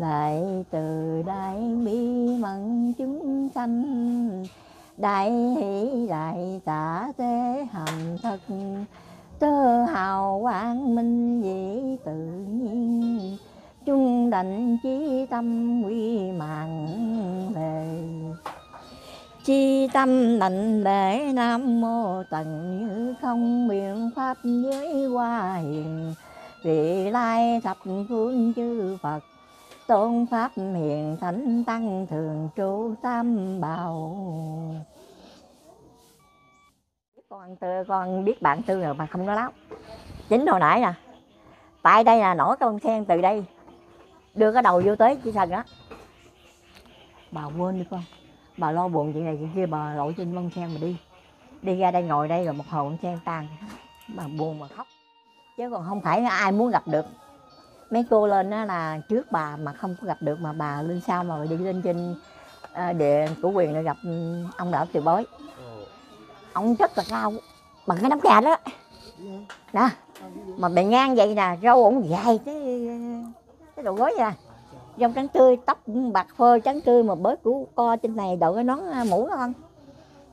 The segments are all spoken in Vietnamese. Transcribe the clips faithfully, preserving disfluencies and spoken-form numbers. Đại từ đại bi mẫn chúng sanh, đại hỷ đại xã thế hàm thật, tơ hào quang minh dĩ tự nhiên, chung đảnh chí tâm quy mạng về. Chi tâm đảnh lễ Nam Mô Tần Như Không, biện pháp giới hoa hiền, vị lai thập phương chư Phật, tôn pháp hiền thánh tăng thường trụ tam bảo. Con tư, con biết bạn Tư rồi mà không nói láo. Chính hồi nãy nè, tại đây là nổi con sen từ đây, đưa cái đầu vô tới chỉ sần đó. Bà quên đi con, bà lo buồn chuyện này chuyện kia, bà lội trên con sen mà đi. Đi ra đây ngồi đây rồi một hồi con sen tan, bà buồn mà khóc. Chứ còn không phải ai muốn gặp được. Mấy cô lên đó là trước bà mà không có gặp được, mà bà lên sau mà đi lên trên địa của quyền để gặp ông Đỗ Từ Bối. Ông rất là cao, bằng cái nắm trà đó nè, mà bề ngang vậy nè, râu ổng dài cái cái đầu gối nè, râu trắng tươi, tóc bạc phơ trắng tươi, mà bới của co trên này đội cái nón mũ đó con.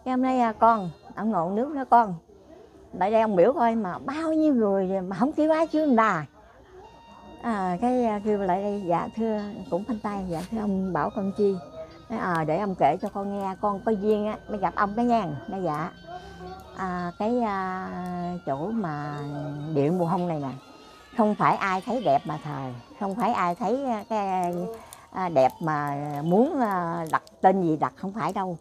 Cái hôm nay con, ông ngộ nước đó con, tại đây ông biểu coi mà bao nhiêu người mà không kêu ai chứ đà. À, cái kêu lại đây, dạ thưa, cũng phanh tay, dạ thưa ông bảo con chi. À, để ông kể cho con nghe, con có duyên á, mới gặp ông đó nha. Nói dạ à, cái à, chỗ mà điện mùa hông này nè, không phải ai thấy đẹp mà thờ, không phải ai thấy cái à, đẹp mà muốn à, đặt tên gì đặt, không phải đâu.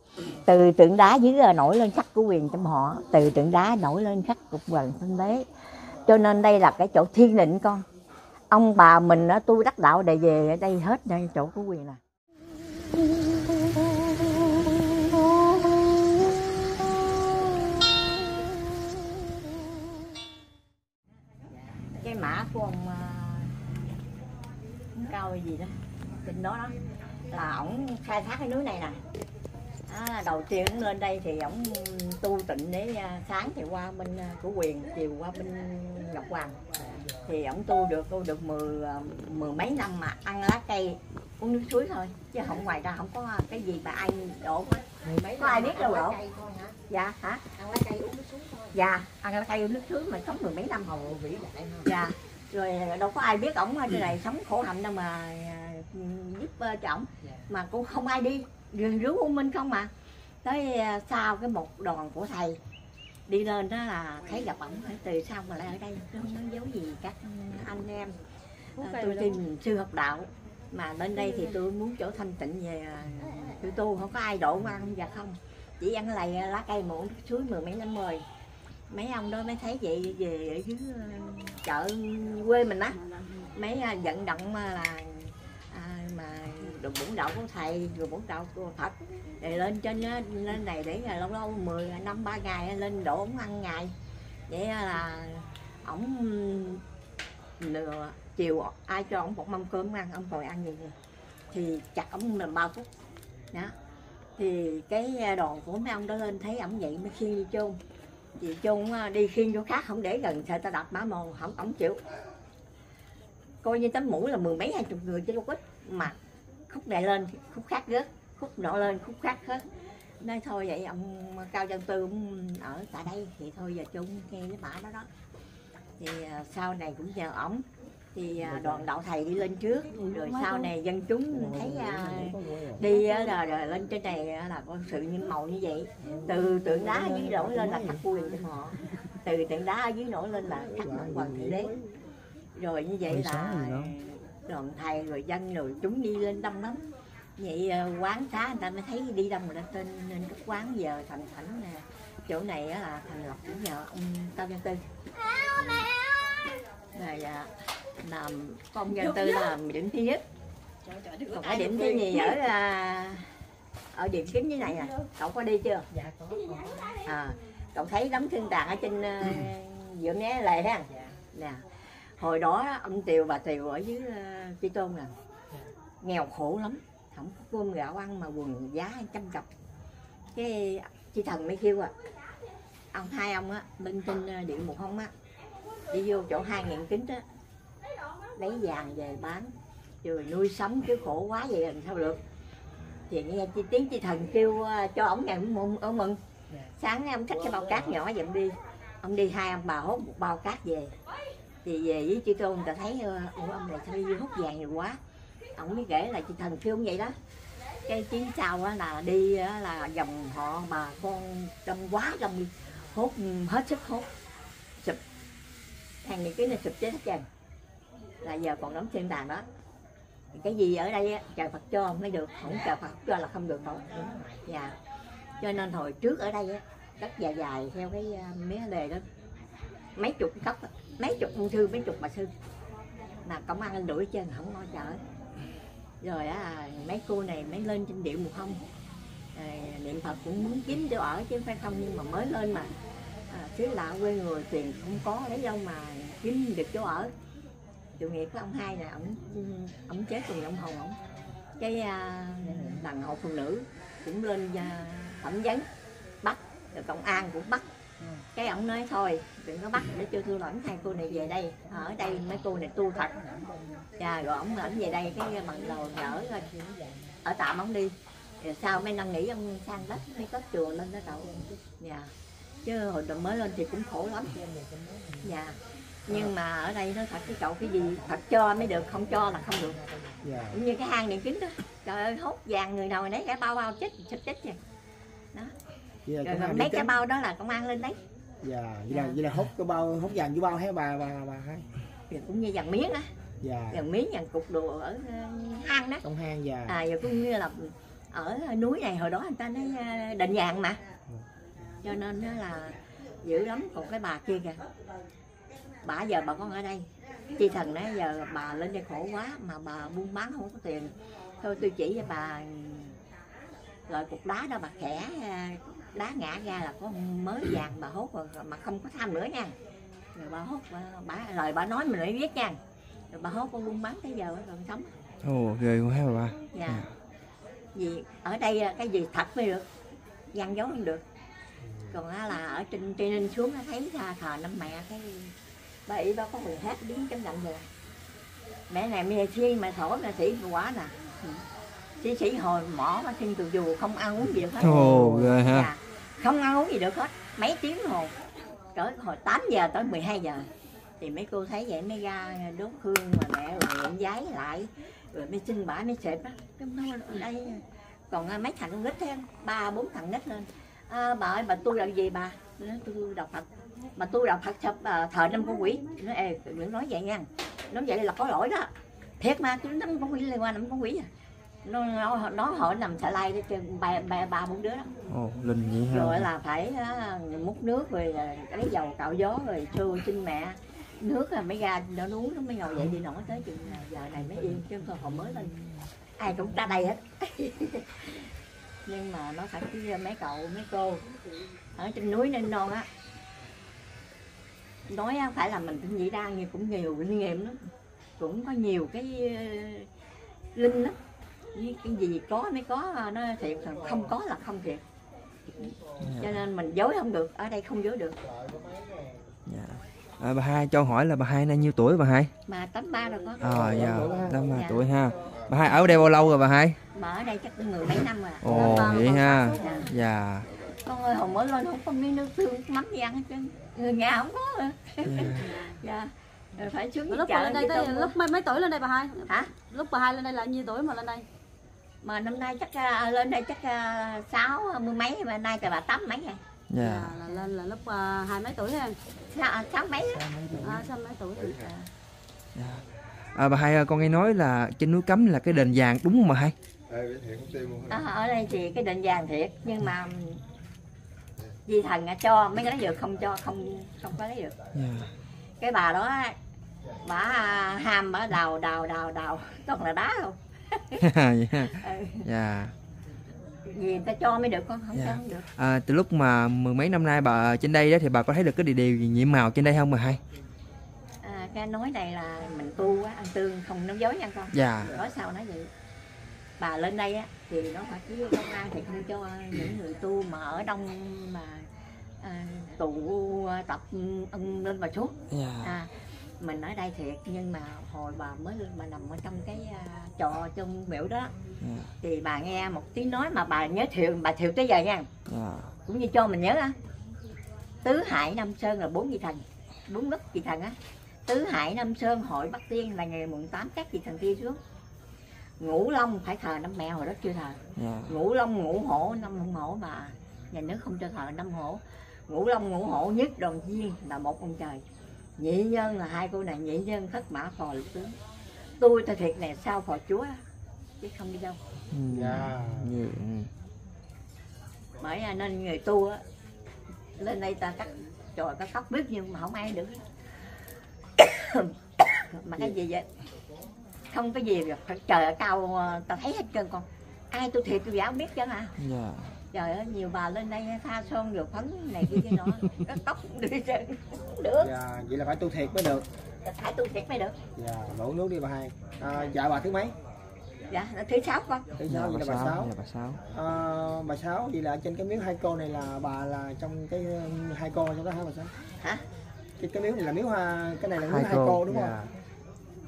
Từ tượng đá dưới nổi lên khắc của quyền trong họ, từ tượng đá nổi lên khắc của Hoàng Thanh Đế. Cho nên đây là cái chỗ thiên định con. Ông bà mình á, tu đắc đạo để về ở đây hết đây, chỗ của quyền nè. Cái mã của ông Cao gì đó, trên đó đó là ổng khai thác cái núi này nè. À, đầu tiên ổng lên đây thì ổng tu tịnh để sáng thì qua bên của quyền, chiều qua bên Ngọc Hoàng. Thì ổng tu được tu được mười, mười mấy năm mà ăn lá cây uống nước suối thôi, chứ không ngoài ra không có cái gì mà ai đổ hết. Mấy có ai biết đâu đổ cây thôi hả? Dạ hả? Ăn lá cây uống nước suối thôi. Dạ, ăn lá cây uống nước suối mà sống mười mấy năm hầu vĩ đại hơn. Dạ, rồi đâu có ai biết ổng ở trên này sống khổ hạnh đâu mà giúp cho ổng. Mà cũng không ai đi, rừng rú u minh không mà. Tới sau cái một đoàn của thầy đi lên đó là thấy gặp ổng, từ sau mà lại ở đây, không nói dấu gì các anh em. À, tôi tìm sư học đạo. Mà lên đây thì tôi muốn chỗ thanh tịnh về tôi tu, không có ai đổ qua không và không. Chỉ ăn lầy lá cây muộn suối mười mấy năm mười. Mấy ông đó mới thấy vậy về ở dưới chợ quê mình á. Mấy vận động là à, mà được bổn đạo của thầy, rồi bổn đạo của Phật. Rồi lên trên lên này để lâu lâu mười năm ba ngày lên đổ ổng ăn ngày. Vậy là ổng lừa chiều ai cho ông một mâm cơm ăn, ông ngồi ăn gì vậy? Thì chặt ông làm bao phút đó. Thì cái đoàn của mấy ông đó lên thấy ổng vậy mới khiêng đi chôn. Chị chôn đi khiêng chỗ khác không để gần, sợ ta đập mã mồ, không ổng chịu. Coi như tấm mũi là mười mấy hai chục người chứ đâu ít, mà khúc này lên khúc khác rớt, khúc nọ lên khúc khác hết. Nói thôi vậy ông Cao Văn Tư cũng ở tại đây thì thôi giờ chôn nghe cái mã đó đó. Thì sau này cũng nhờ ổng. Thì đoàn đạo thầy đi lên trước, rồi sau này dân chúng thấy đi là, là lên trên này là con sự những màu như vậy. Từ tượng đá ở dưới nổi lên là khắc quyền cho họ, từ tượng đá ở dưới nổi lên là khắc Hoàng Thượng Đế. Rồi như vậy là đoàn thầy rồi dân rồi chúng đi lên đông lắm. Vậy quán xá người ta mới thấy đi đông rồi, tên nên các quán giờ thành thảnh chỗ này là thành lập cũng nhờ ông Cao Văn Tư. Rồi làm công dân tư làm điểm thứ nhất, còn cái điểm thứ nhì ở ở điểm kính như này nè. Cậu có đi chưa? Dạ có. À, cậu thấy đống thương tàn ở trên Dượng Né Lề ha. Nè, hồi đó ông Tiều bà Tiều ở dưới Chi Tôn nè, nghèo khổ lắm, không có cơm gạo ăn mà quần giá trăm cặp. Cái Chi Thần mới kêu à, ông hai ông á bên trên điện một hông á đi vô chỗ hai ngàn kính á lấy vàng về bán, rồi nuôi sống chứ khổ quá vậy làm sao được. Thì nghe chi tiếng chi thần kêu cho ổng này ông, ông mừng. Sáng nay ông xách cái bao cát nhỏ dậm đi, ông đi hai ông bà hốt một bao cát về. Thì về với chị Tôn ta thấy ông này sao đi hút vàng nhiều quá. Ông mới kể là chị thần kêu ông vậy đó. Cái chiến sau á là đi á, là dòng họ bà con đông quá đông đi, hốt hết sức hốt sụp thằng này, cái này sụp chết hết trơn, là giờ còn đóng thiên đàng đó. Cái gì ở đây á, trời Phật cho mới được, không trời Phật cho là không được đâu. Dạ. Cho nên hồi trước ở đây á, đất dài dài theo cái mé đề đó, mấy chục cốc, mấy chục ông thư, mấy chục bà sư, là công an lên đuổi trên không lo chở. Rồi á, mấy cô này mới lên trên điện mùa không, niệm Phật cũng muốn kiếm chỗ ở chứ phải không, nhưng mà mới lên mà à, xứ lạ quê người tiền không có lấy đâu mà kiếm được chỗ ở. Chủ nghĩa của ông hai nè, ổng ổng chết rồi, ông hồn ổng cái à, đàn hộ phụ nữ cũng lên à, thẩm vấn bắt, rồi công an cũng bắt. Cái ổng nói thôi đừng có bắt để cho tôi lãnh hai cô này về đây, ở đây mấy cô này tu thật. Và rồi ổng lãnh về đây cái bằng đầu chở rồi ở tạm ổng đi. Rồi sau mấy năm nghỉ ông sang đất mới có chùa lên đó đậu. Dạ. Chứ hồi đầu mới lên thì cũng khổ lắm. Dạ. Nhưng mà ở đây nó thật cái cậu cái gì thật cho mới được, không cho là không được. Dạ. Cũng như cái hang điện kính đó, trời ơi hốt vàng người nào nấy cả bao bao chết sụp chết vậy. Đó. Dạ, rồi mấy cái bao đó là công an lên đấy. Dạ, vậy dạ. Là vậy là hốt cái bao hốt vàng với bao hả bà bà bà hai. Dạ, cũng như vàng miếng á. Dạ. Vàng miếng vàng cục đồ ở hang đó. Trong hang già. Dạ. À giờ cũng như là ở núi này hồi đó người ta nói định vàng mà. Cho nên đó là dữ lắm. Còn cái bà kia kìa, bà giờ bà con ở đây, chị thần nói giờ bà lên đây khổ quá mà bà buôn bán không có tiền, thôi tôi chỉ cho bà rồi cục đá đó bà khẽ đá ngã ra là có mới vàng bà hốt rồi mà không có tham nữa nha. Rồi bà hốt bà, bà lời bà nói mình lại biết nha, rồi bà hốt con buôn bán tới giờ còn sống. Ồ ghê quá bà. Dạ. À. Vì ở đây cái gì thật mới được, gian dối không được. Còn là ở trên Tây Ninh xuống thấy thờ năm mẹ cái bà ý bà có người hát đứng chấm lạnh rồi. Mẹ này mẹ thiên mà thổ mẹ sĩ quả nè. Sĩ sĩ hồi mỏ mà xin từ dù không ăn uống gì được hết. Ồ, ghê ha. Không ăn uống gì được hết, mấy tiếng hồ. Tới hồi tám giờ tới mười hai giờ. Thì mấy cô thấy vậy mới ra đốt hương mà mẹ rồi nguyện giấy lại. Rồi mới xin bả mới xếp á. Đây còn mấy thằng con nít thêm, ba bốn thằng nít lên. À, bà ơi bà tu đạo gì bà? Tôi đọc Phật. Mà tu đạo Phật sập à, thờ năm con quỷ. Nó ê đừng nói vậy nha. Nói vậy là có lỗi đó. Thiệt mà tôi năm con quỷ liên quan năm con quỷ à. Nó nó, nó hỏi nằm xà lay để bà bà bà bốn đứa đó. Ồ, linh vậy ha. Rồi là phải uh, múc nước rồi lấy dầu cạo gió rồi xưa xin mẹ nước rồi mới ra nó uống nó mới ngồi dậy đi nổi tới chừng giờ này mới yên chứ thôi hồi mới lên. Ai cũng ra đây hết. Nhưng mà nó phải chứ mấy cậu mấy cô ở trên núi nên non á, nói á, phải là mình cũng nghĩ ra nghe cũng nhiều kinh nghiệm lắm, cũng có nhiều cái uh, linh lắm, cái gì có mới có nó thiệt, không có là không thiệt. Cho nên mình dối không được, ở đây không dối được. Dạ. À, bà hai cho hỏi là bà hai nay nhiêu tuổi bà hai? Bà tám ba rồi có. Ờ dạ, tám ba tuổi ha. Bà hai ở đây bao lâu rồi bà hai? Bà ở đây chắc mười mấy năm rồi. Ồ vậy ha. Dạ. Con ơi hồi mới lên không có miếng nước tương mắm gì ăn hết trơn, người nhà không có. Dạ. Dạ. Rồi phải xuống lúc bà lên đây tới lúc mấy, mấy tuổi lên đây bà hai? Hả? Lúc bà hai lên đây là nhiêu tuổi mà lên đây? Mà năm nay chắc à, lên đây chắc à, sáu mươi mấy, mà nay tại bà tám mấy rồi. Dạ. Yeah. À, là lên là lúc à, hai mấy tuổi thôi. Dạ, sáu mấy á. À, sáu mấy tuổi. Dạ. À. À, bà hai con nghe nói là trên núi Cấm là cái đền vàng đúng không bà hai? À, ở đây thì cái đền vàng thiệt, nhưng mà vì thần cho mấy cái lấy được, không cho không không có lấy được. Yeah. Cái bà đó bà ham bà đào đào đào đào toàn là đá không. Vậy ha. Dạ. Vì ta cho mới được, con không yeah. cho không được. À, từ lúc mà mười mấy năm nay bà trên đây đó thì bà có thấy được cái địa điều gì nhiệm màu trên đây không bà hai? À, cái nói này là mình tu á, ăn tương không nói dối nha con. Dạ. Có sao nói vậy? Bà lên đây á thì nó phải chứ công an thì không cho những người tu mà ở đông mà à, tụ tập ân lên và xuống. Yeah. À, mình ở đây thiệt, nhưng mà hồi bà mới bà nằm ở trong cái uh, trò trong biểu đó, yeah. Thì bà nghe một tiếng nói mà bà nhớ thiệu, bà thiệu tới giờ nha, yeah. Cũng như cho mình nhớ á, Tứ Hải Nam Sơn là bốn vị thần, bốn đất vị thần á, Tứ Hải Nam Sơn hội Bắc Tiên là ngày mùng tám các vị thần kia xuống. Ngũ Long phải thờ năm mẹ, hồi đó chưa thờ, yeah. Ngũ Long Ngũ Hổ, năm Hung Hổ mà nhà nước không cho thờ năm Hổ. Ngũ Long Ngũ Hổ nhất đoàn viên là một ông trời. Nhị nhân là hai cô này, nhị nhân thất mã phò lục tướng. Tôi thật thiệt này sao phò chúa chứ không đi đâu, yeah. Bởi nên người tu á, lên đây ta cắt trời có khóc biết nhưng mà không ai được. Mà cái gì vậy? Không có gì được, trời ở cao ta thấy hết trơn con. Ai tôi thiệt tôi giả không biết chứ hả? Yeah. Trời ơi, nhiều bà lên đây tha son rồi phấn này kia kia nọ, cắt tóc đi chân không được. Dạ, vậy là phải tu thiệt mới được. Phải tu thiệt mới được. Dạ, đổ nước đi bà Hai. À, dạ bà thứ mấy? Dạ, thứ sáu con. Thứ sáu, vậy là bà Sáu. Dạ, bà Sáu. À, bà Sáu, vậy là trên cái miếu hai cô này là bà là trong cái hai cô trong đó hả bà Sáu? Hả? Cái, cái miếu này là miếu, cái này là miếu hai, hai cô, cô đúng dạ. Không?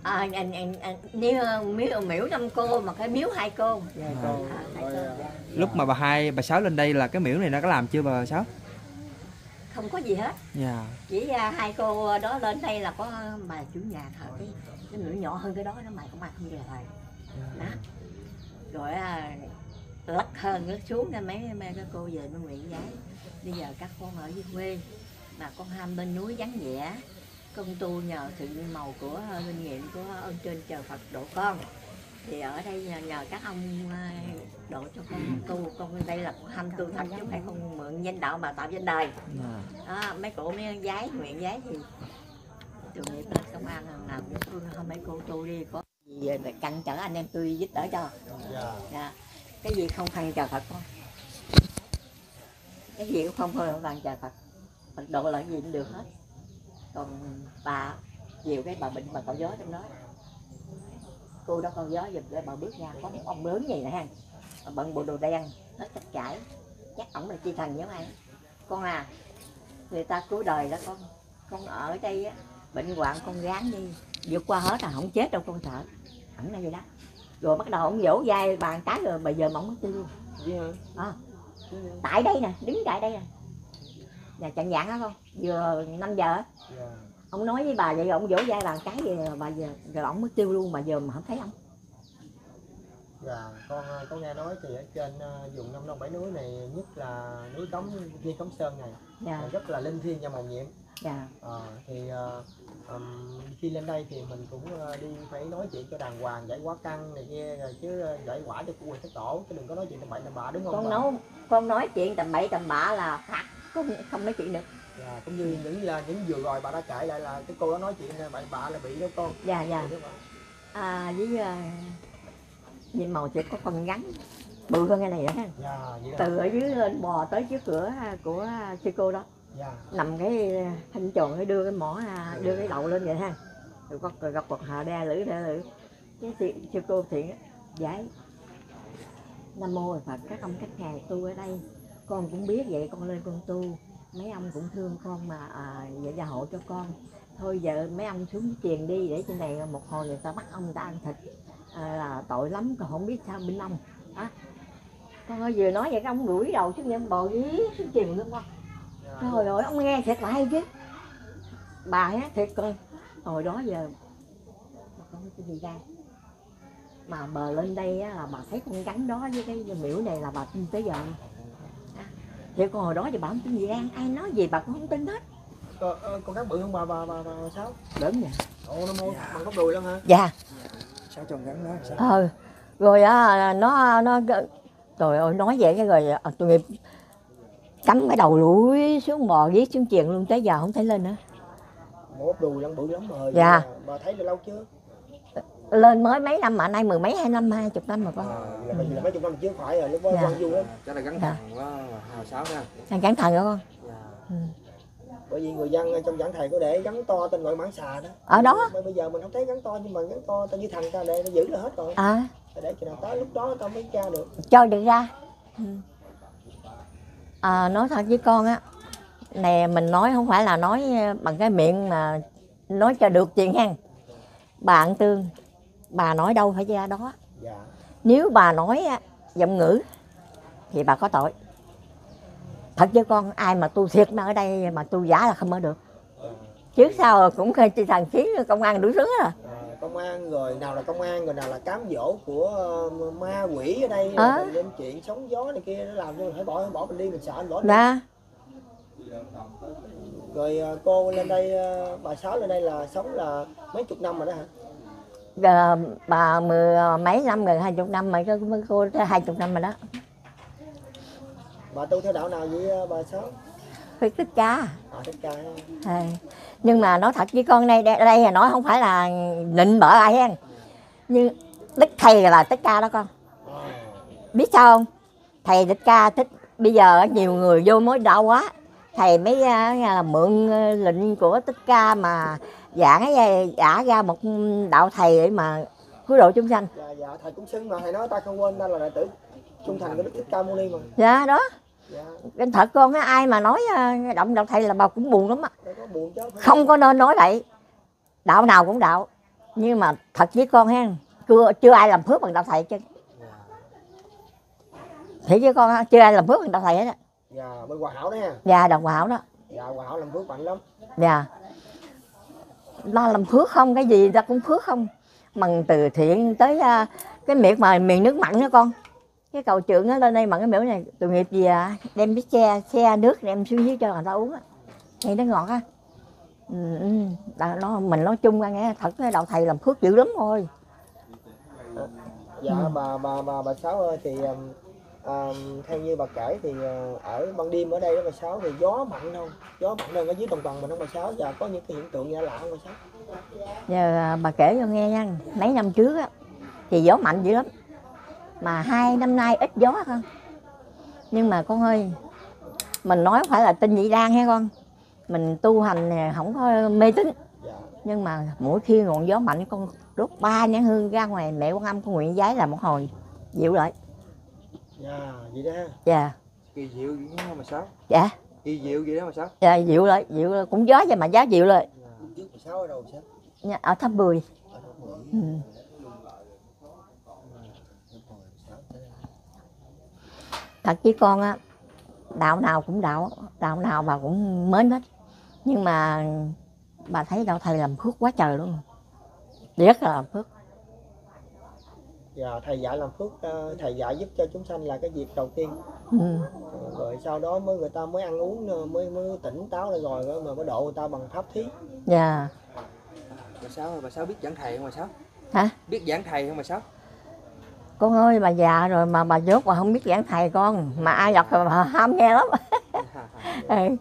À, anh, anh, anh, anh, nếu miếu miếu năm cô mà cái miếu hai cô, yeah, à, cô. À, hai cô. Yeah. Lúc mà bà hai bà Sáu lên đây là cái miếu này nó có làm chưa bà Sáu? Không có gì hết, yeah. Chỉ uh, hai cô đó lên đây là có bà chủ nhà thờ cái, cái miếu nhỏ hơn cái đó nó mày cũng mày không về thầy đó, rồi uh, lắc hơn lắc xuống ra mấy mấy cái cô về bên nguyện giấy. Bây giờ các con ở dưới quê mà con ham bên núi vắng vẻ, công tu nhờ sự màu của kinh nghiệm của ơn trên trời Phật độ con, thì ở đây nhờ, nhờ các ông độ cho con tu. Con đây là ham tu thật chứ phải không mượn danh đạo mà tạo danh đời đó, mấy cụ mấy giái nguyện giái thì trường nghiệp công an làm địa phương không mấy cô tu đi có gì về cặn trở anh em tôi giúp đỡ cho, yeah. Cái gì không phân trời Phật con, cái gì cũng không phân trời Phật, Phật độ là gì cũng được hết. Còn bà nhiều cái bà bệnh bà cạo gió trong đó, cô đó cạo gió giùm để bà bước ra có một ông lớn gì nè ha, bận bộ đồ đen hết tất trải, chắc ổng là chi thần giống ai con à. Người ta cuối đời đó con, con ở đây á bệnh hoạn con ráng đi vượt qua hết là không chết đâu con sợ, ổng là vậy đó. Rồi bắt đầu ổng vỗ vai bàn trái rồi bây giờ mà ổng mất tiêu luôn, yeah. À, tại đây nè, đứng tại đây nè là chặn dạng đó không, vừa năm giờ, yeah. Ông nói với bà vậy rồi ông vỗ vai bàn cái về bà giờ rồi ổng mới tiêu luôn mà giờ mà không thấy ông. Dạ, con có nghe nói thì ở trên vùng Nam Đông Bảy Núi này, nhất là núi Cống Thiên Cống Sơn này, yeah. Là rất là linh thiêng và màu nhiệm, yeah. À, thì um, khi lên đây thì mình cũng đi phải nói chuyện cho đàng hoàng, giải quả căng này kia rồi chứ giải quả cho cụ thất tổ chứ đừng có nói chuyện tầm bậy tầm bạ, đúng không con? Nói, con nói chuyện tầm bậy tầm bạ là phạt, không không nói chuyện được. Dạ, cũng như những là những vừa rồi bà đã kể lại là cái cô đó nói chuyện bà bà là bị đó con. Dạ dạ. À, với uh, màu chỉ có con gắn bự hơn cái này nữa. Dạ, từ ở dưới lên bò tới trước cửa của sư cô đó. Dạ. Nằm cái thanh tròn cái đưa cái mỏ đưa dạ. Cái đầu lên vậy ha. Rồi có rồi gặp quật hà đe lử đe lử. Cái sư cô thiện giải Nam Mô Phật các ông các ngài tu ở đây. Con cũng biết vậy con lên con tu, mấy ông cũng thương con mà à, vậy gia hộ cho con. Thôi giờ mấy ông xuống truyền đi để trên này một hồi người ta bắt ông ta ăn thịt à, là tội lắm, còn không biết sao bên ông à, con ơi vừa nói vậy cái ông đuổi đầu xuống em bò dí xuống truyền luôn con. Trời ơi ông nghe thiệt lại chứ bà á thiệt con hồi đó giờ mà con cái gì ra mà bờ lên đây á, là bà thấy con gắn đó với cái miễu này là bà tin tới giờ. Vậy còn hồi đó thì bà không tin gì ăn, ai nói gì bà cũng không tin hết. Ờ, con gắn bự không bà, bà, bà, bà Sáu? Lớn vậy. Ồ, nó mua, dạ. Bà góc đùi lắm hả? Dạ. Sao chồng gắn nó? Ờ, rồi á, nó, nó, trời ơi, nói vậy cái rồi, tụi nghiệp cắm cái đầu lũi xuống mò, viết xuống chuyền luôn, tới giờ không thấy lên nữa. Bà góc đùi lắm, bự lắm rồi. Dạ. Bà thấy là lâu chưa? Lên mới mấy năm mà nay mười mấy hai năm hai chục năm mà con. À, là, ừ. Là mấy chục năm chứ phải rồi lúc đó quan du lắm. Chắc là gắn dạ. Thần quá hào sáo ha. Anh gắn thần rồi con. Dạ. Ừ. Bởi vì người dân trong giảng thầy có để gắn to tên gọi mãn xà đó. Ở đó. Bây giờ mình không thấy gắn to nhưng mà gắn to tên như thần ta để nó giữ là hết rồi. À. Để cho nào tới lúc đó tao mới ra được. Cho được ra. Ừ. À, nói thật với con á, nè mình nói không phải là nói bằng cái miệng mà nói cho được chuyện hen. Bạn Tương, bà nói đâu phải ra đó. Dạ. Nếu bà nói giọng ngữ thì bà có tội. Thật chứ con, ai mà tu thiệt mà ở đây mà tu giả là không ở được. Chứ sao cũng khơi chi thằng khiến công an đuổi rứa à. Công an rồi nào là công an rồi nào là cám dỗ của uh, ma quỷ ở đây à. Nên chuyện sóng gió này kia nó làm cho mình phải bỏ bỏ mình đi, mình sợ anh bỏ đi. Dạ. Rồi uh, cô lên đây uh, bà Sáu lên đây là sống là mấy chục năm rồi đó hả? Giờ bà mười mấy năm gần hai chục năm mà cô hai chục năm rồi đó. Bà tu theo đạo nào vậy bà Sáu? Thích Ca. À, Thích Ca. À. Nhưng mà nói thật với con đây đây, đây là nói không phải là nịnh bợ ai hen. Nhưng đức thầy là Thích Ca đó con. À. Biết sao không? Thầy Thích Ca thích bây giờ nhiều người vô mối đạo quá. Thầy mới uh, mượn lệnh của Thích Ca mà giả giả ra một đạo thầy để mà cứu độ chúng sanh. Dạ, dạ thầy cũng xứng mà thầy nói ta không quên ta là đệ tử trung thành của Đức Thích Ca Mâu Ni mà. Dạ đó. Dạ. Nên thật con á, ai mà nói động đạo thầy là bà cũng buồn lắm á. Không có nên nói vậy. Đạo nào cũng đạo. Nhưng mà thật với con ha, chưa, chưa ai làm phước bằng đạo thầy chứ. Thiệt với con ha, chưa ai làm phước bằng đạo thầy hết á. Dạ, bên Hòa Hảo đó ha. Dạ, đồng Hòa Hảo đó. Dạ, Hòa Hảo làm phước mạnh lắm. Dạ. Lo làm phước không, cái gì ta cũng phước không. Bằng từ thiện tới cái miệng mà miền nước mặn đó con. Cái cầu trưởng nó lên đây mà cái miễu này tội nghiệp gì à, đem cái xe xe nước đem xuống dưới cho người ta uống á, nghe nó ngọt á. Ừ, nó mình nói chung ra nghe thật cái đạo thầy làm phước dữ lắm thôi. Dạ ừ. bà bà bà bà Sáu ơi thì à, theo như bà kể thì ở ban đêm ở đây đó bà Sáu thì gió mạnh không, gió mạnh hơn ở dưới đồng bằng mình không bà Sáu, và có những cái hiện tượng lạ lạ không bà Sáu? Giờ bà kể cho nghe nha, mấy năm trước á thì gió mạnh dữ lắm. Mà hai năm nay ít gió con. Nhưng mà con ơi, mình nói phải là tin dị đoan hay con. Mình tu hành này không có mê tín. Nhưng mà mỗi khi ngọn gió mạnh con đốt ba nhãn hương ra ngoài mẹ Quan Âm con nguyện giái là một hồi dịu lại. Dạ, vậy đó. Dạ. Kỳ dịu vậy đó mà Sáu. Dạ. Kỳ dịu vậy đó mà Sáu. Dạ, dịu lại, dịu lại. Cũng gió vậy mà gió dịu lại. Trước mà Sáu ở đâu Sáu? Dạ, ở Tháp Mười. Ở Tháp Mười. Thật chứ con á, đạo nào cũng đạo, đạo nào bà cũng mến hết. Nhưng mà bà thấy đạo thầy làm phước quá trời luôn. Điếc là làm phước. Dạ, thầy dạy làm phước, thầy dạy giúp cho chúng sanh là cái việc đầu tiên. Ừ. Rồi sau đó mới người ta mới ăn uống, mới mới tỉnh táo lại rồi mà mới độ người ta bằng pháp thí. Dạ. Bà Sáu, bà Sáu biết giảng thầy không bà Sáu? Hả? Biết giảng thầy không bà Sáu? Con ơi bà già rồi mà bà dốt mà không biết giảng thầy con. Mà ai đọc thì bà ham nghe lắm. Ừ.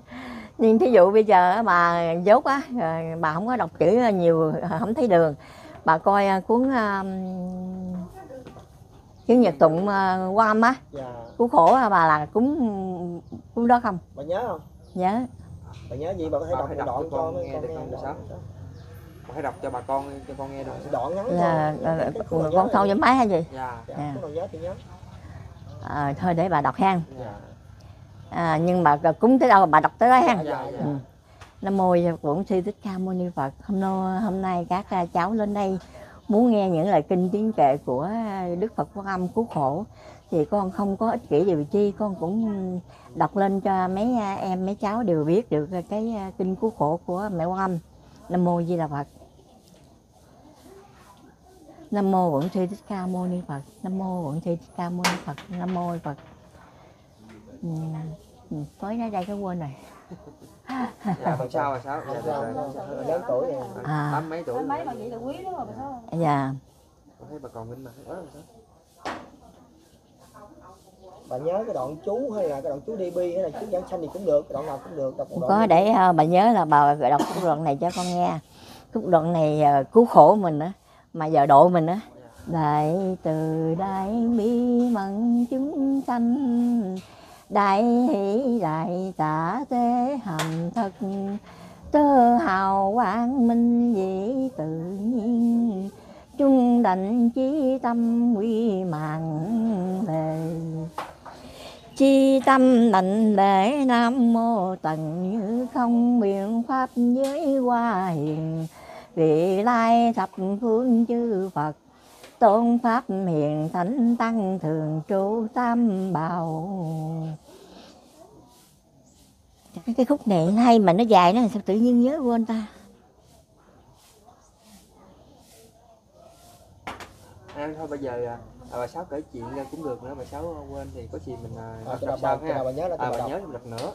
Nhưng thí dụ bây giờ bà dốt á, bà không có đọc chữ nhiều, không thấy đường. Bà coi cuốn Chữ Nhật Tụng Quan Âm á, cuốn khổ bà là cúng cuốn đó không? Bà nhớ không? Nhớ. Bà nhớ gì bà có thể đọc một đoạn cho con nghe được không bà Sáu? Hãy đọc cho bà con cho con nghe đoạn ngắn là, là, con con thâu giấm máy hay gì? Dạ. Dạ. À, thôi để bà đọc hen. Dạ. À, nhưng bà cúng tới đâu bà đọc tới đó hen. Dạ, dạ. Ừ. Nam mô Bổn Sư Thích Ca Mâu Ni Phật. Hôm nay hôm nay các cháu lên đây muốn nghe những lời kinh tiếng kệ của Đức Phật Quan Âm cứu khổ thì con không có ích kỷ điều chi, con cũng đọc lên cho mấy em mấy cháu đều biết được cái kinh cứu khổ của mẹ Quan Âm. Nam mô Di Đà Phật. Nam mô Bổn Sư Thích Ca Mâu Ni Phật. Nam mô Bổn Sư Thích Ca Mâu Ni Phật. Nam mô Phật. Tối nay đây cái quên rồi. Dạ bà Sáu, bà Sáu lớn tuổi rồi. Tám mấy tuổi. Tám mấy mà vậy là quý lắm rồi bà Sáu. Dạ. Con thấy bà còn minh mà quá rồi Sáu. Bà nhớ cái đoạn chú hay là cái đoạn chú đê bê hay là chú giảng sanh thì cũng được, đoạn nào cũng được. Đọc một đoạn có để uh, bà nhớ là bà đọc cái đoạn này cho con nghe. Cái đoạn này uh, cứu khổ mình á, mà giờ độ mình á. Đại từ đại bi mẫn chúng sanh, đại hỷ đại tả thế hàm thật, tơ hào quang minh dĩ tự nhiên, chung đảnh chí tâm quy mạng đề. Chi tâm đảnh lễ Nam Mô Tận Như Không biện pháp giới hoa hiền. Vị lai thập phương chư Phật, tôn pháp hiền thánh tăng thường trụ tam bảo. Cái khúc này hay mà nó dài, nó sao tự nhiên nhớ quên ta. Em thôi bây giờ à, à bà Sáu kể chuyện cũng được nữa, bà Sáu quên thì có gì mình à, à, đọc sau ha. Bà nhớ là à, bà nhớ một lần nữa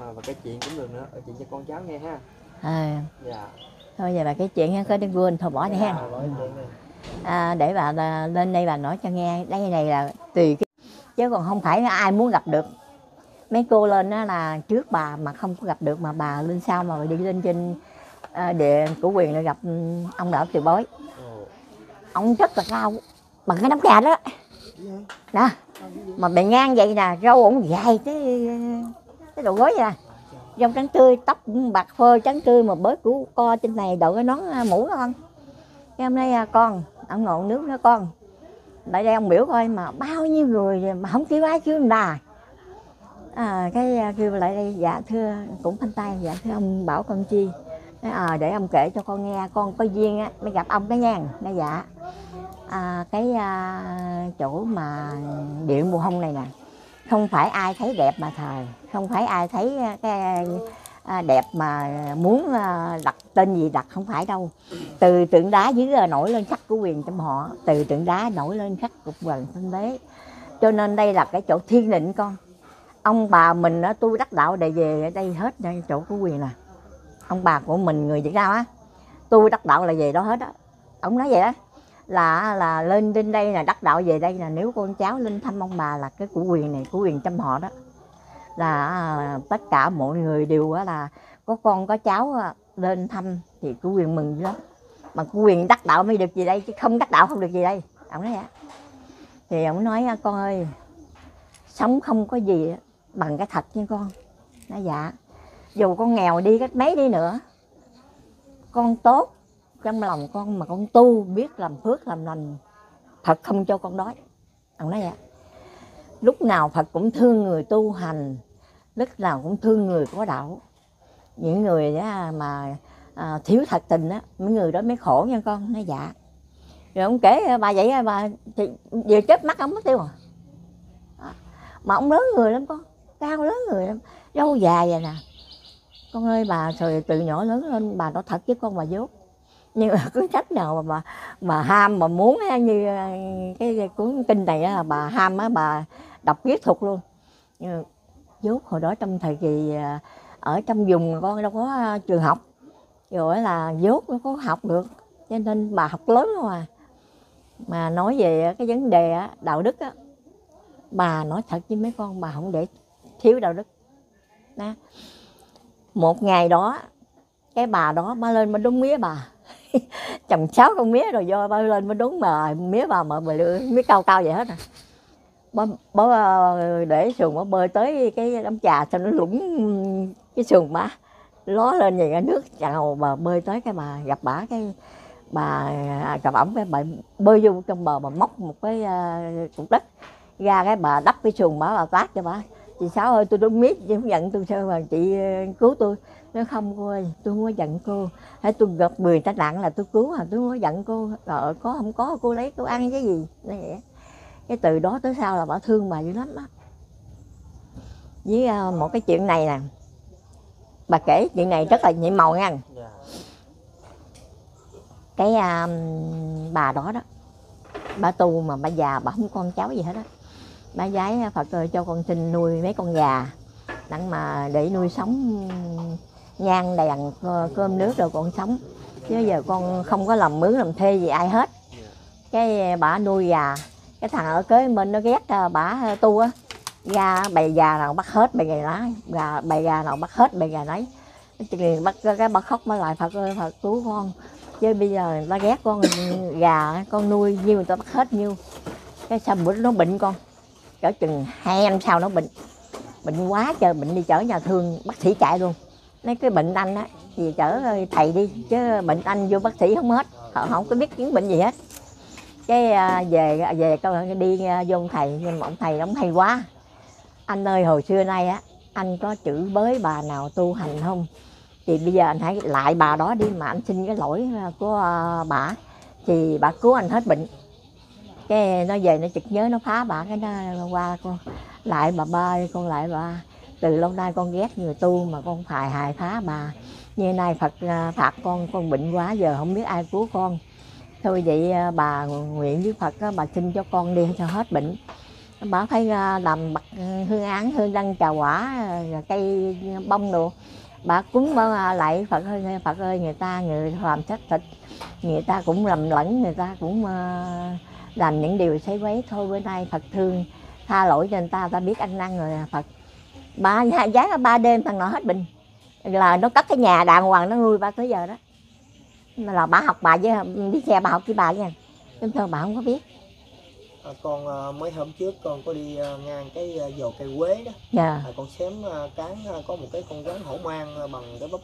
à, và cái chuyện cũng được nữa, ở chuyện cho con cháu nghe ha. À. Dạ. Thôi giờ bà cái chuyện ha, có đừng quên, thôi bỏ đi ha. À, để bà là, lên đây bà nói cho nghe, đây này là tùy cái... chứ còn không phải ai muốn gặp được. Mấy cô lên đó là trước bà mà không có gặp được, mà bà lên sau mà đi lên trên à, địa của quyền lại gặp ông Đỗ Từ Bối. Ông rất là cao bằng cái nắm gà đó nè, mà bề ngang vậy nè, râu ổng dài tới tới đầu gối vậy nè, râu trắng tươi, tóc cũng bạc phơ trắng tươi, mà bới của co trên này đội cái nón mũ đó con. Cái hôm nay con ông ngọn nước đó con, tại đây ông biểu coi mà bao nhiêu người mà không kêu ai kêu đà. À, cái kêu lại đây, dạ thưa cũng phanh tay, dạ thưa ông bảo con chi. À, để ông kể cho con nghe, con có duyên á mới gặp ông đó nha. Nói dạ à, cái à, chỗ mà điện mùa hông này nè, không phải ai thấy đẹp mà thờ, không phải ai thấy cái à, đẹp mà muốn à, đặt tên gì đặt, không phải đâu. Từ tượng đá dưới nổi lên khắc của quyền trong họ, từ tượng đá nổi lên khắc cục hoàng thanh đế, cho nên đây là cái chỗ thiên định con. Ông bà mình á, tu đắc đạo để về ở đây hết, đây chỗ của quyền nè. Ông bà của mình người Việt Nam á, tu đắc đạo là về đó hết á. Ông nói vậy đó, là là lên trên đây là đắc đạo về đây, là nếu con cháu lên thăm ông bà là cái của quyền này, của quyền chăm họ đó, là tất cả mọi người đều á, là có con có cháu lên thăm thì của quyền mừng lắm. Mà của quyền đắc đạo mới được gì đây, chứ không đắc đạo không được gì đây. Ông nói vậy đó. Thì ông nói con ơi, sống không có gì bằng cái thật nha con. Nói dạ. Dù con nghèo đi cách mấy đi nữa, con tốt trong lòng con mà con tu biết làm phước làm lành, Phật không cho con đói. Ông nói vậy. Lúc nào Phật cũng thương người tu hành, lúc nào cũng thương người có đạo. Những người đó mà à, thiếu thật tình á, mấy người đó mới khổ nha con. Nói dạ. Rồi ông kể bà vậy, bà thì vừa chớp mắt ông mất tiêu à. Mà ông lớn người lắm con, cao lớn người lắm, râu dài vậy nè. Con ơi bà trời, từ nhỏ lớn lên bà nói thật với con, bà dốt. Nhưng mà cuốn sách nào mà bà, bà ham mà muốn á, như cái cuốn kinh này á, bà ham á, bà đọc viết thuộc luôn. Nhưng dốt hồi đó trong thời kỳ ở trong vùng con đâu có trường học, rồi là dốt nó có học được, cho nên bà học lớn thôi à. Mà nói về cái vấn đề á, đạo đức á, bà nói thật với mấy con, bà không để thiếu đạo đức đó. Một ngày đó, cái bà đó bà lên bà đốn mía bà chồng sáu con mía rồi do bà lên bà đốn mà mía bà mà bà đưa, mía cao cao vậy hết à. Bà, bà để sườn bà bơi tới cái đám trà, sao nó lũng cái sườn bà ló lên vậy, cái nước trào bà bơi tới, cái bà gặp bà cái bà gặp ổng, cái bà bơi vô trong bờ bà móc một cái uh, cục đất ra, cái bà đắp cái sườn bà bà tát cho bà. Chị Sáu ơi, tôi đúng biết, chị không giận tôi sao mà chị cứu tôi. Nói không cô ơi, tôi không có giận cô. Hãy tôi gặp người ta nặng là tôi cứu, à, tôi không có giận cô. Rồi có không có, cô lấy cô ăn cái gì. Nói vậy. Cái từ đó tới sau là bà thương bà dữ lắm á. Với uh, một cái chuyện này nè. Bà kể chuyện này rất là nhị màu nha. Cái uh, bà đó đó, bà tu mà bà già, bà không con cháu gì hết á. Bà gái Phật ơi cho con xin nuôi mấy con gà đặng mà để nuôi sống nhang đèn cơm nước rồi con sống, chứ giờ con không có làm mướn làm thuê gì ai hết. Cái bà nuôi gà, cái thằng ở kế bên nó ghét bà tu á, gà bày gà nào bắt hết bày gà nấy, gà bày gà nào bắt hết bày gà nấy. Bắt cái bà khóc bà lại, Phật ơi Phật cứu con, chứ bây giờ nó ghét con, gà con nuôi nhiêu người ta bắt hết nhiêu. Cái sao bữa nó bệnh con, cỡ chừng hai năm sau nó bệnh, bệnh quá trời bệnh, đi chở nhà thương bác sĩ chạy luôn. Nói cái bệnh anh á thì chở thầy đi, chứ bệnh anh vô bác sĩ không hết, họ không có biết chứng bệnh gì hết. Cái về về đi vô ông thầy, nhưng mà ông thầy ông hay quá, Anh ơi, hồi xưa nay á, anh có chửi bới bà nào tu hành không? Thì bây giờ anh hãy lại bà đó đi mà anh xin cái lỗi của bà. Thì bà cứu anh hết bệnh. Cái nó về nó chực nhớ, nó phá bà, cái nó qua con. Lại bà ba, con lại bà. Từ lâu nay con ghét người tu mà con phải hại phá bà. Như nay Phật phạt con, con bệnh quá giờ không biết ai cứu con. Thôi vậy bà nguyện với Phật á, bà xin cho con đi cho hết bệnh. Bà phải làm bật hương án, hương đăng, trà quả, cây bông đồ. Bà cúng bà lại Phật ơi, Phật ơi, người ta người làm sát thịt, người ta cũng lầm lẫn, người ta cũng làm những điều sấy quấy. Thôi bữa nay Phật thương, tha lỗi cho người ta, ta biết ăn năn rồi Phật. Bà giá ba đêm thằng nọ hết bệnh, là nó cất cái nhà đàng hoàng, nó nuôi ba tới giờ đó. Là bà học bà với đi xe bà học với bà nha, chúng tôi bà không có biết. À, con mới hôm trước con có đi ngang cái vồ cây quế đó, yeah. À, con xém cán có một cái con rắn hổ mang bằng cái bắp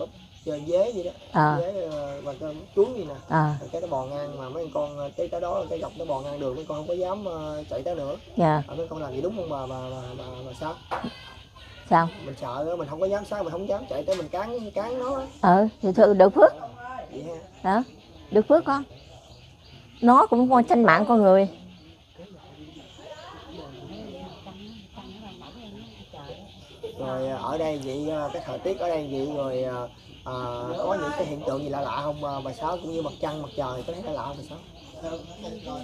bắp dế vậy đó, à. Dế bằng cái chuối gì nè, à. Cái nó bò ngang mà mấy con cái cái đó cái dọc nó bò ngang đường, mấy con không có dám chạy tới nữa, yeah. À, mấy con làm gì đúng không bà bà bà, bà, bà sao? Sao? Mình sợ đó, mình không có dám sao, mình không dám chạy tới mình cán cán nó. Ờ, thì thưa được phước. Đó, được phước con. Nó cũng con tranh mạng con người. Rồi ở đây vậy, cái thời tiết ở đây vậy rồi à, có những cái hiện tượng gì lạ lạ không bà Sáu, cũng như mặt trăng, mặt trời có thấy lạ lạ không bà Sáu?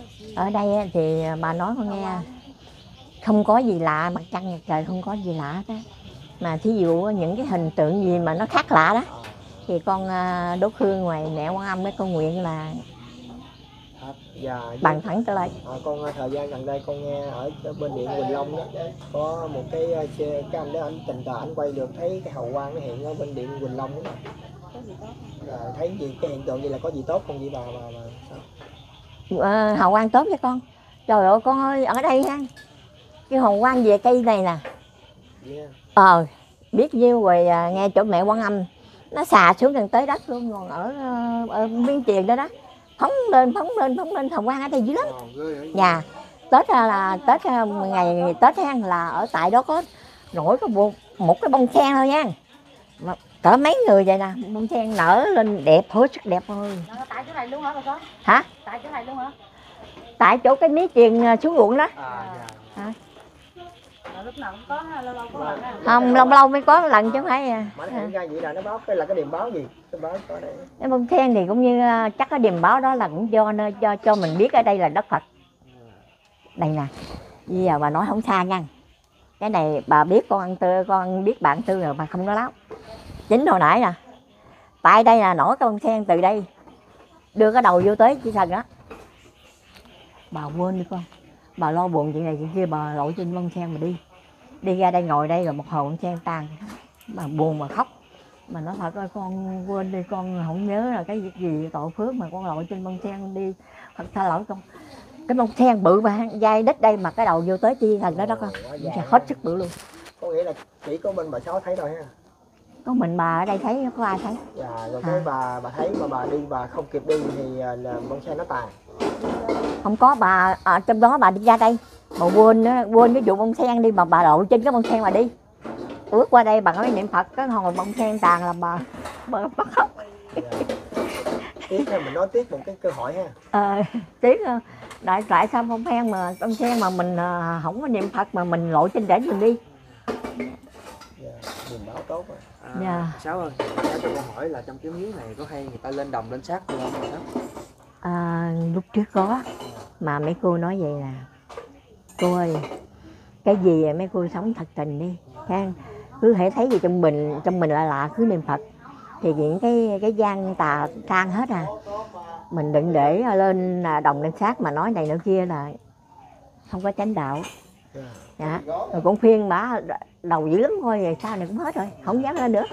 Ở đây thì bà nói con nghe, không có gì lạ, mặt trăng mặt trời không có gì lạ đó. Mà thí dụ những cái hình tượng gì mà nó khác lạ đó, thì con đốt hương ngoài mẹ Quan Âm, với con nguyện là dạ, bằng thẳng trở lại. À, con thời gian gần đây con nghe ở bên điện Quỳnh Long đó, có một cái cái anh đó, anh tình cờ anh quay được thấy cái hào quang nó hiện ở bên điện Quỳnh Long đó. Là thấy gì cái hiện tượng gì là có gì tốt không vậy bà mà, mà sao? À, hào quang tốt với con. Trời ơi con ơi, ở đây ha, cái hồn quang về cây này nè, yeah. Ờ biết nhiêu rồi, nghe chỗ mẹ Quan Âm nó xà xuống gần tới đất luôn, còn ở, ở Miến Tiền đó đó, phóng lên phóng lên phóng lên, hồn quang ở đây dữ lắm nhà. Tết là Tết, ngày Tết hen là ở tại đó có nổi có một, một cái bông sen thôi nha, cỡ mấy người vậy nè, bông sen nở lên đẹp thôi, sức đẹp thôi. Tại chỗ này luôn hả bà con? Hả? Tại chỗ này luôn hả? Tại chỗ cái Miến Tiền xuống ruộng đó. À, yeah. À. Lúc nào cũng có, lâu lâu có lần à. Không, lâu lâu mới có lần chứ không phải à. Mà nó ra vậy là nó báo, cái là cái điềm báo gì? Cái báo có đây. Cái bông sen thì cũng như chắc cái điềm báo đó là cũng do nơi cho cho mình biết ở đây là đất Phật. Đây nè. Bây giờ bà nói không xa nha. Cái này bà biết con ăn tư, con biết bạn tư rồi mà không có láo. Chính hồi nãy nè. Tại đây là nổi cái bông sen từ đây. Đưa cái đầu vô tới chỉ thần đó. Bà quên đi con. Bà lo buồn chuyện này chuyện kia, bà lội trên bông sen mà đi. Đi ra đây ngồi đây rồi một hồi bông sen tan. Bà buồn mà khóc. Mà nói Phật ơi con quên đi, con không nhớ là cái việc gì tội phước mà con lội trên bông sen đi. Phật tha lỗi con. Cái bông sen bự mà dai đít đây mà cái đầu vô tới chi thành đó đó con. Hết sức bự luôn. Có nghĩa là chỉ có mình bà Sáu thấy thôi ha. Có mình bà ở đây thấy, có ai thấy. Dạ, rồi à. Cái bà bà thấy mà bà đi bà không kịp đi thì là bông sen nó tàn. Không có bà à, trong đó bà đi ra đây bà quên quên cái vụ bông sen đi, mà bà đậu trên cái bông sen mà đi ướt qua đây bà nói niệm Phật, cái hồi bông sen tàn là bà bà, bà khóc. Yeah. Tiếc là mình nói tiếc một cái cơ hội ha. À, tiếc đại tại sao bông sen mà bông sen mà mình à, không có niệm Phật mà mình lội trên để mình đi. Dạ, điềm báo tốt rồi. À, dạ. Sáu ơi, cháu cho con hỏi là trong cái miếu này có hay người ta lên đồng lên sát luôn không Sáu? À, lúc trước có mà mấy cô nói vậy nè, cô ơi cái gì vậy, mấy cô sống thật tình đi, cứ hễ thấy gì trong mình trong mình lạ lạ cứ niệm Phật thì những cái cái gian tà tan hết à. Mình đừng để lên đồng lên sát mà nói này nữa kia là không có chánh đạo. Dạ. Rồi cũng phiên bả đầu dữ lắm thôi, rồi sao này cũng hết rồi, không dám lên nữa.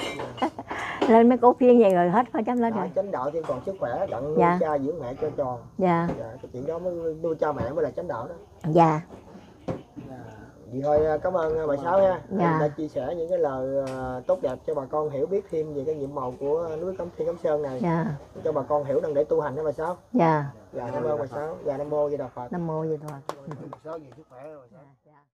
Lên mấy cô phiên vậy rồi hết, không dám lên rồi. Chánh đạo thì còn sức khỏe, đặng nuôi cha dưỡng mẹ cho tròn. Dạ. Dạ. Cái chuyện đó mới nuôi cha mẹ mới là chánh đạo đó. Dạ. Vậy thôi cảm ơn bà Sáu nha. Dạ. Đã chia sẻ những cái lời tốt đẹp cho bà con hiểu biết thêm về cái nhiệm màu của núi Cấm Thiên Cấm Sơn này. Dạ. Cho bà con hiểu rằng để tu hành đó bà Sáu. Dạ. Dạ cảm ơn bà Sáu. Dạ Nam Mô Di Đà Phật. Nam Mô Di Đà Phật.